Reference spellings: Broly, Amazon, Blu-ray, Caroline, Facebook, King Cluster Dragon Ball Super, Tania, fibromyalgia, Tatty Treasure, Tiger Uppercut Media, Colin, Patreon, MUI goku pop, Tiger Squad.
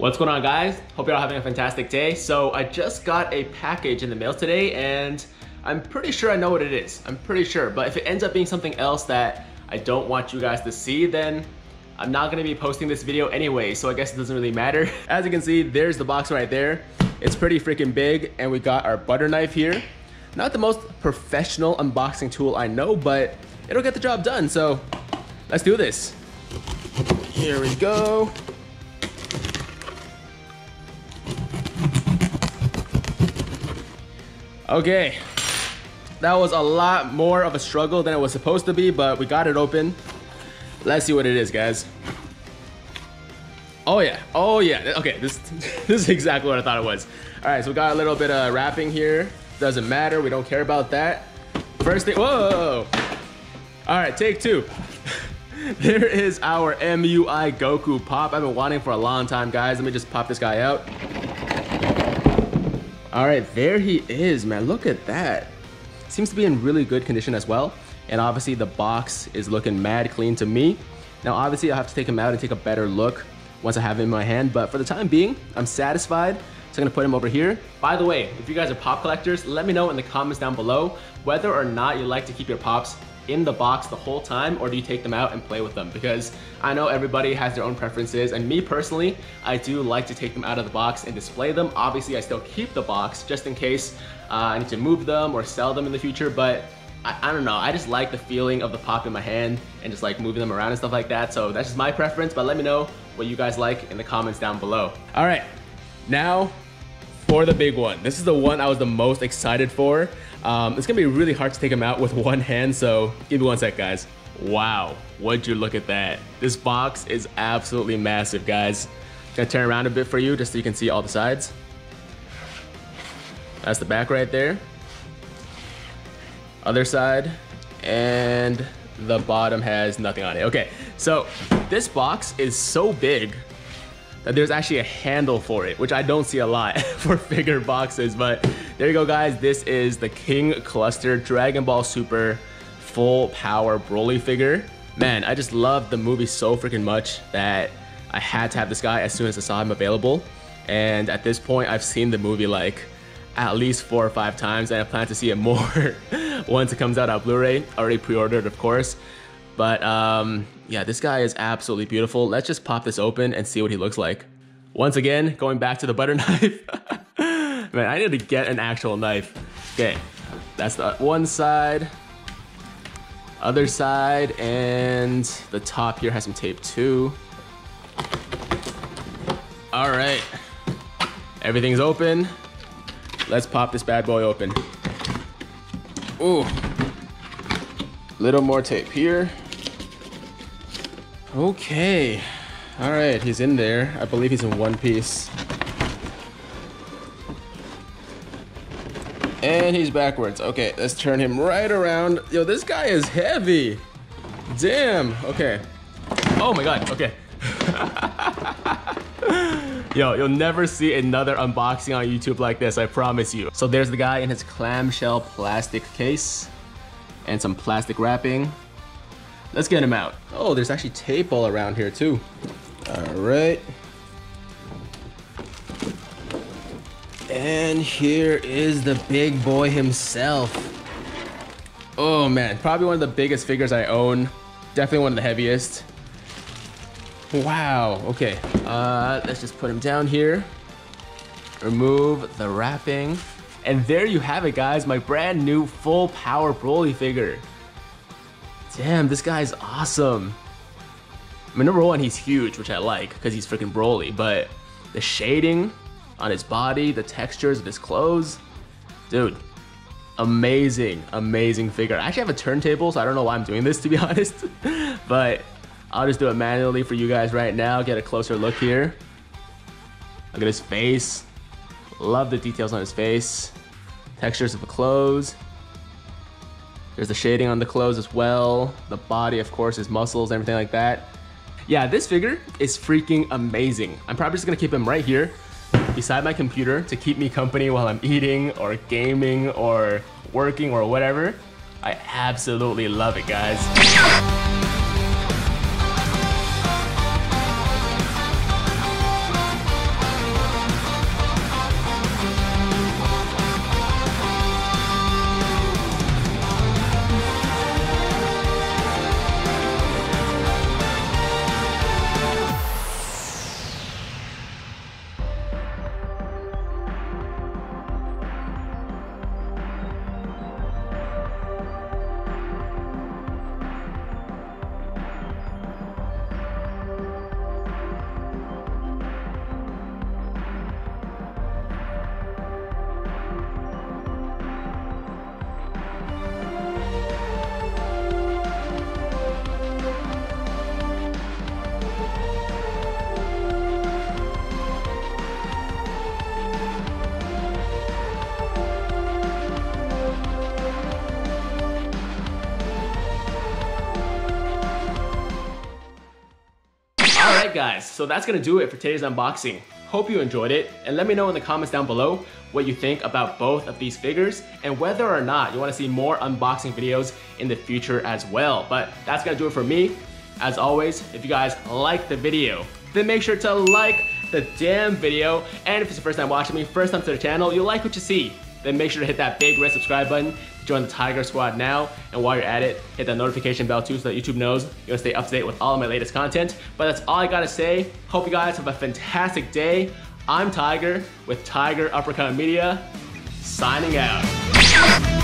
What's going on, guys? Hope you're all having a fantastic day. So I just got a package in the mail today and I'm pretty sure I know what it is. I'm pretty sure, but if it ends up being something else that I don't want you guys to see, then I'm not gonna be posting this video anyway, so I guess it doesn't really matter. As you can see, there's the box right there. It's pretty freaking big, and we got our butter knife here. Not the most professional unboxing tool I know, but it'll get the job done, so let's do this. Here we go. Okay, that was a lot more of a struggle than it was supposed to be, but we got it open. Let's see what it is, guys. Oh yeah, oh yeah. Okay, this is exactly what I thought it was. All right, so we got a little bit of wrapping here. Doesn't matter, we don't care about that. First thing, whoa! All right, take two. There is our MUI Goku Pop. I've been wanting for a long time, guys. Let me just pop this guy out. All right, there he is, man. Look at that. Seems to be in really good condition as well. And obviously the box is looking mad clean to me. Now obviously I'll have to take him out and take a better look once I have him in my hand, but for the time being, I'm satisfied. So I'm gonna put him over here. By the way, if you guys are pop collectors, let me know in the comments down below whether or not you like to keep your pops in the box the whole time, or do you take them out and play with them? Because I know everybody has their own preferences, and me personally, I do like to take them out of the box and display them. Obviously, I still keep the box just in case I need to move them or sell them in the future, but I don't know, I just like the feeling of the pop in my hand and just like moving them around and stuff like that. So that's just my preference, but let me know what you guys like in the comments down below. All right, now for the big one. This is the one I was the most excited for. It's gonna be really hard to take him out with one hand, so give me one sec, guys. Wow, would you look at that? This box is absolutely massive, guys. I'm gonna turn around a bit for you just so you can see all the sides. That's the back right there. Other side, and the bottom has nothing on it. Okay, so this box is so big that there's actually a handle for it, which I don't see a lot for bigger boxes, but there you go, guys. This is the King Cluster Dragon Ball Super Full Power Broly figure. Man, I just love the movie so freaking much that I had to have this guy as soon as I saw him available. And at this point, I've seen the movie like at least 4 or 5 times, and I plan to see it more once it comes out on Blu-ray. Already pre-ordered, of course. But yeah, this guy is absolutely beautiful. Let's just pop this open and see what he looks like. Once again, going back to the butter knife. Man, I need to get an actual knife. Okay, that's the one side, other side, and the top here has some tape too. All right, everything's open. Let's pop this bad boy open. Ooh, little more tape here. Okay, all right, he's in there. I believe he's in one piece. And he's backwards. Okay, let's turn him right around. Yo, this guy is heavy. Damn, okay. Oh my God, okay. Yo, you'll never see another unboxing on YouTube like this, I promise you. So there's the guy in his clamshell plastic case and some plastic wrapping. Let's get him out. Oh, there's actually tape all around here too. All right. And here is the big boy himself. Oh man, probably one of the biggest figures I own. Definitely one of the heaviest. Wow, okay, let's just put him down here, remove the wrapping, and there you have it, guys, my brand new Full Power Broly figure. Damn, this guy's awesome. I mean, number one, he's huge, which I like, because he's freaking Broly, but the shading on his body, the textures of his clothes, dude, amazing, amazing figure. I actually have a turntable, so I don't know why I'm doing this, to be honest, but I'll just do it manually for you guys right now. Get a closer look here. Look at his face. Love the details on his face. Textures of the clothes. There's the shading on the clothes as well. The body, of course, his muscles, everything like that. Yeah, this figure is freaking amazing. I'm probably just gonna keep him right here beside my computer to keep me company while I'm eating or gaming or working or whatever. I absolutely love it, guys. guys, so that's gonna do it for today's unboxing. Hope you enjoyed it, and let me know in the comments down below what you think about both of these figures and whether or not you want to see more unboxing videos in the future as well. But that's gonna do it for me. As always, if you guys like the video, then make sure to like the damn video. And if it's the first time watching me, first time to the channel, you like what you see, then make sure to hit that big red subscribe button to join the Tiger Squad now. And while you're at it, hit that notification bell too so that YouTube knows you're gonna stay up to date with all of my latest content. But that's all I gotta say. Hope you guys have a fantastic day. I'm Tiger with Tiger Uppercut Media, signing out.